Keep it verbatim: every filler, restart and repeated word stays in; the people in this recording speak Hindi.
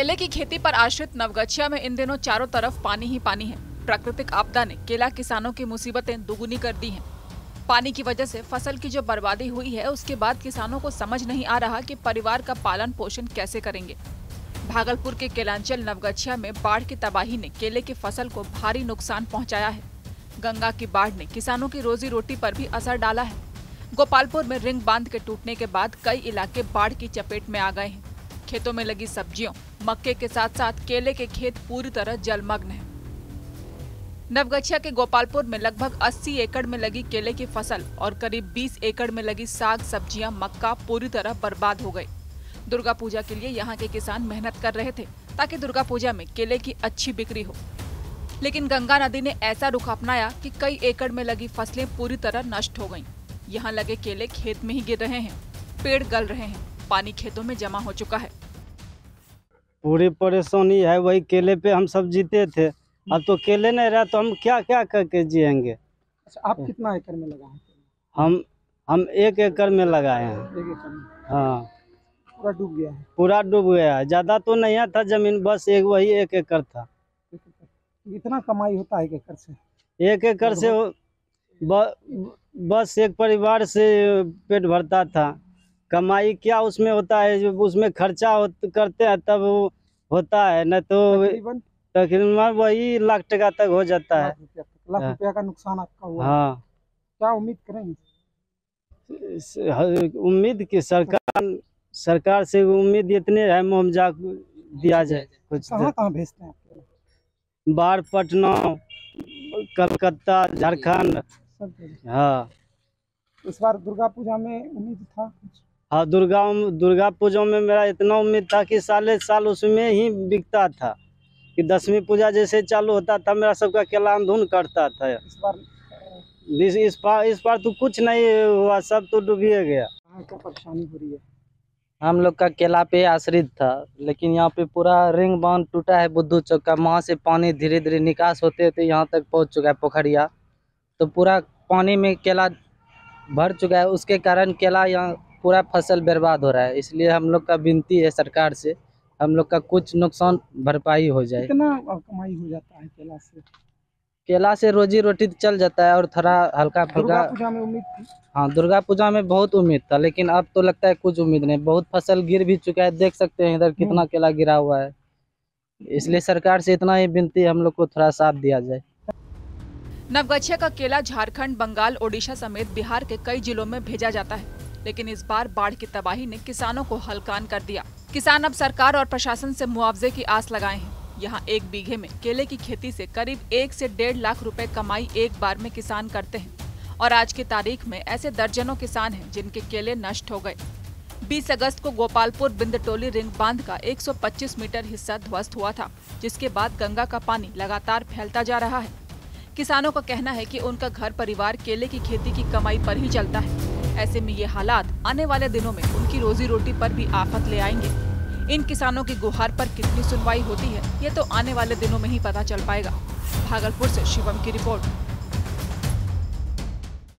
केले की खेती पर आश्रित नवगछिया में इन दिनों चारों तरफ पानी ही पानी है। प्राकृतिक आपदा ने केला किसानों की मुसीबतें दुगुनी कर दी हैं। पानी की वजह से फसल की जो बर्बादी हुई है, उसके बाद किसानों को समझ नहीं आ रहा कि परिवार का पालन पोषण कैसे करेंगे। भागलपुर के केलांचल नवगछिया में बाढ़ की तबाही ने केले की फसल को भारी नुकसान पहुँचाया है। गंगा की बाढ़ ने किसानों की रोजी रोटी पर भी असर डाला है। गोपालपुर में रिंग बांध के टूटने के बाद कई इलाके बाढ़ की चपेट में आ गए हैं। खेतों में लगी सब्जियों, मक्के के साथ साथ केले के खेत पूरी तरह जलमग्न हैं। नवगछिया के गोपालपुर में लगभग अस्सी एकड़ में लगी केले की फसल और करीब बीस एकड़ में लगी साग सब्जियां, मक्का पूरी तरह बर्बाद हो गए। दुर्गा पूजा के लिए यहाँ के किसान मेहनत कर रहे थे ताकि दुर्गा पूजा में केले की अच्छी बिक्री हो, लेकिन गंगा नदी ने ऐसा रुख अपनाया कि कई एकड़ में लगी फसलें पूरी तरह नष्ट हो गयी। यहाँ लगे केले खेत में ही गिर रहे हैं, पेड़ गल रहे हैं, पानी खेतों में जमा हो चुका है। पूरी परेशानी है, वही केले पे हम सब जीते थे, अब तो केले नहीं रहा तो हम क्या क्या करके जिएंगे। अच्छा, आप कितना एकड़ में लगाए हैं? हम हम एक एकड़ में लगाए हैं। एक एकड़ में? हाँ, पूरा डूब गया है। पूरा डूब गया है, ज्यादा तो नहीं था जमीन, बस एक वही एक एकड़ था। कितना कमाई होता है एक एकड़ से? एक एकड़ से बस एक परिवार से पेट भरता था। कमाई क्या उसमें होता है, जो उसमें खर्चा करते हैं तब होता है, न तो तकरीबन वही लाख टका तक हो जाता है। लाख रुपया का नुकसान आपका हुआ? हाँ। क्या उम्मीद करेंगे? उम्मीद कि सरकार सरकार से उम्मीद इतने है मुआवजा दिया जाए कुछ। कहाँ कहाँ भेजते हैं आपको? बाहर पटना, कलकत्ता, झारखण्ड। हाँ, इस बार दुर्गा पूजा में उम्मीद था? हाँ, दुर्गा दुर्गा पूजा में मेरा इतना उम्मीद था कि साले साल उसमें ही बिकता था, कि दसवीं पूजा जैसे चालू होता था मेरा सबका केला धुन करता था। इस बार इस, इस बार इस बार तो कुछ नहीं हुआ, सब तो डूबिए गया। क्या परेशानी हो रही है? हम लोग का केला पे आश्रित था, लेकिन यहाँ पे पूरा रिंग बांध टूटा है बुद्धू चक्का, वहाँ से पानी धीरे धीरे निकास होते होते यहाँ तक पहुँच चुका है पोखरिया, तो पूरा पानी में केला भर चुका है। उसके कारण केला यहाँ पूरा फसल बर्बाद हो रहा है। इसलिए हम लोग का विनती है सरकार से, हम लोग का कुछ नुकसान भरपाई हो जाए। कितना कमाई हो जाता है केला से? केला से रोजी रोटी चल जाता है और थोड़ा हल्का फुल्का। दुर्गा पूजा में उम्मीद थी? हाँ, दुर्गा पूजा में बहुत उम्मीद था, लेकिन अब तो लगता है कुछ उम्मीद नहीं। बहुत फसल गिर भी चुका है, देख सकते हैं इधर कितना केला गिरा हुआ है। इसलिए सरकार से इतना ही विनती है, हम लोग को थोड़ा साथ दिया जाए। नवगछिया का केला झारखंड, बंगाल, ओडिशा समेत बिहार के कई जिलों में भेजा जाता है, लेकिन इस बार बाढ़ की तबाही ने किसानों को हलकान कर दिया। किसान अब सरकार और प्रशासन से मुआवजे की आस लगाए हैं। यहाँ एक बीघे में केले की खेती से करीब एक से डेढ़ लाख रुपए कमाई एक बार में किसान करते हैं, और आज की तारीख में ऐसे दर्जनों किसान हैं जिनके केले नष्ट हो गए। बीस अगस्त को गोपालपुर बिंदटोली रिंग बांध का एक सौ पच्चीस मीटर हिस्सा ध्वस्त हुआ था, जिसके बाद गंगा का पानी लगातार फैलता जा रहा है। किसानों का कहना है कि उनका घर परिवार केले की खेती की कमाई पर ही चलता है। ऐसे में ये हालात आने वाले दिनों में उनकी रोजी रोटी पर भी आफत ले आएंगे। इन किसानों की गुहार पर कितनी सुनवाई होती है, ये तो आने वाले दिनों में ही पता चल पाएगा। भागलपुर से शिवम की रिपोर्ट।